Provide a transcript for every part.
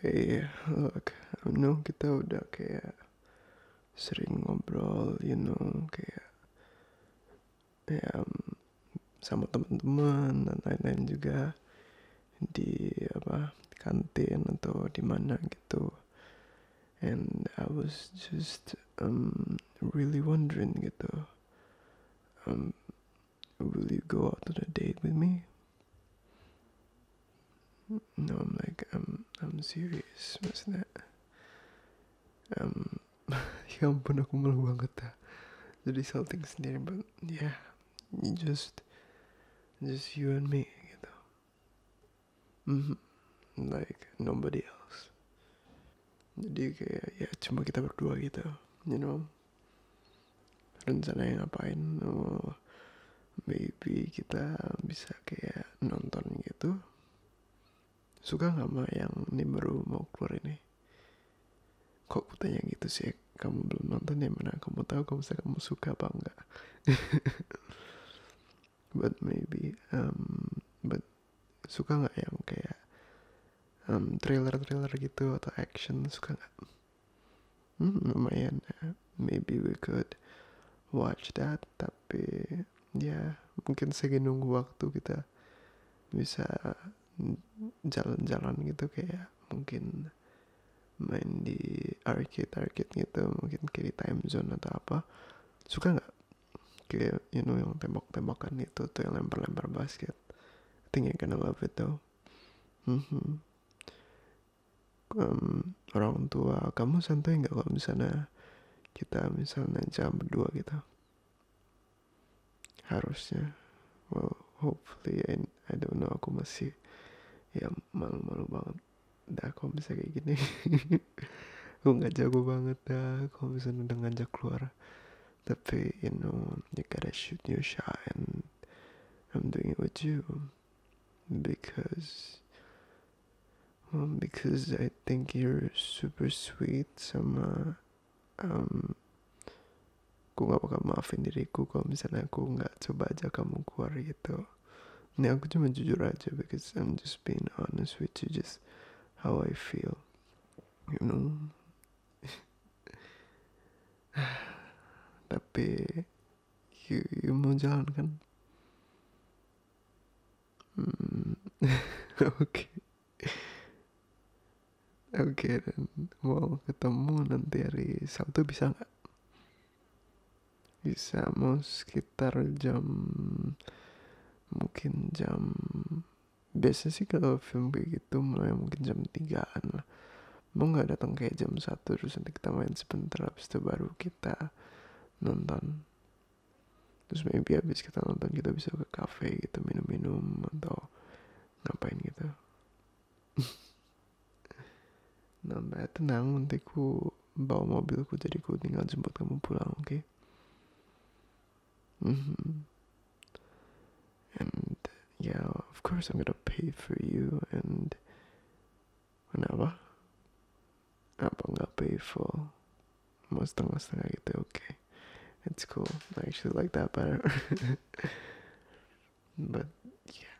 Hey, look, I'm no kita udah kayak sering ngobrol, you know, kayak ya sama teman-teman dan lain-lain juga di apa kantin atau di mana gitu. And I was just really wondering gitu, will you go out on a date with me? No, I'm like, I'm serious, maksudnya. Ya ampun, aku malu banget ya. Jadi salting sendiri, but yeah, just you and me gitu. Like nobody else. Jadi kayak ya cuma kita berdua gitu, you know. Rencana yang ngapain? Oh, maybe kita bisa kayak nonton gitu. Suka gak sama yang ini baru mau keluar ini? Kok aku tanya gitu sih, kamu belum nonton ya, mana kamu tahu kalau misalnya kamu suka apa enggak? But maybe, but suka gak yang kayak trailer-trailer gitu atau action, suka gak? Lumayan ya, maybe we could watch that, tapi ya mungkin segi nunggu waktu kita bisa jalan-jalan gitu, kayak mungkin main di arcade gitu, mungkin kiri time zone atau apa. Suka nggak kayak you know yang tembak-tembakan itu tuh, yang lempar-lempar basket? I think you're gonna love it though. Orang tua kamu santai nggak kalau misalnya kita jam berdua gitu? Harusnya, well hopefully, and I don't know, aku masih ya malu-malu banget dah kalau bisa kayak gini. Aku gak jago banget dah kalau bisa udah ngajak keluar, tapi you know you gotta shoot your shot, and I'm doing it with you because I think you're super sweet, sama aku gak bakal maafin diriku kalau misalnya aku gak coba aja kamu keluar gitu. Ini aku cuma jujur aja, because I'm just being honest with you, just how I feel, you know. Tapi you mau jalan kan? Okay, dan mau ketemu nanti hari Sabtu bisa nggak? Bisa, mau sekitar jam biasa sih kalau film kayak gitu mulai mungkin jam 3-an lah. Mau gak datang kayak jam 1 terus nanti kita main sebentar, habis itu baru kita nonton. Terus maybe habis kita nonton kita bisa ke cafe gitu, minum-minum atau ngapain gitu. Nah, tenang, nanti ku bawa mobilku, jadi ku tinggal jemput kamu pulang, oke? Okay? And yeah, of course I'm gonna pay for you, and whenever I'm gonna pay for most of us, I get okay. It's cool. I actually like that better. But yeah,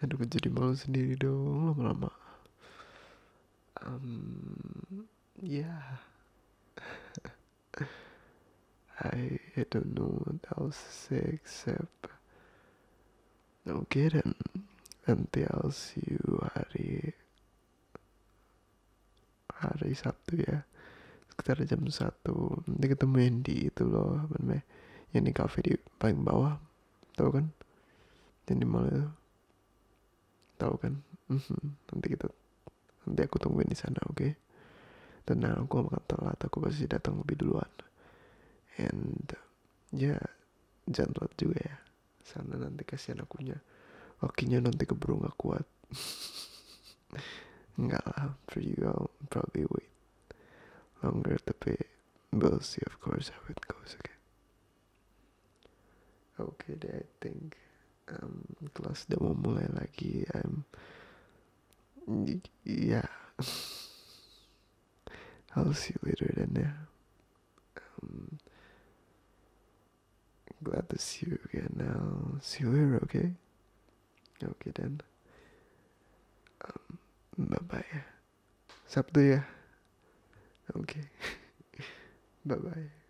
aduh, jadi malu sendiri dong lama-lama. Yeah. I don't know what else to say except okay, then nanti I'll see you hari Sabtu ya, sekitar jam 1. Nanti ketemuin di itu loh, apa namanya, yang di cafe di paling bawah, tau kan, yang di mall itu, tau kan? Nanti aku tungguin di sana, oke? Tenang, aku gak bakal telat, aku pasti datang lebih duluan. And ya, jangan telat juga ya, sana nanti kasihan akunya, okinya nanti keburu gak kuat. Enggak lah, for you I'll probably wait longer, tapi we'll see of course how it goes, okay? Okay deh, I think kelas udah mau mulai lagi. Yeah. I'll see you later then ya. Glad to see you again. I'll see you later, okay? Okay then. apa ya? Sabtu ya? Oke. Bye-bye.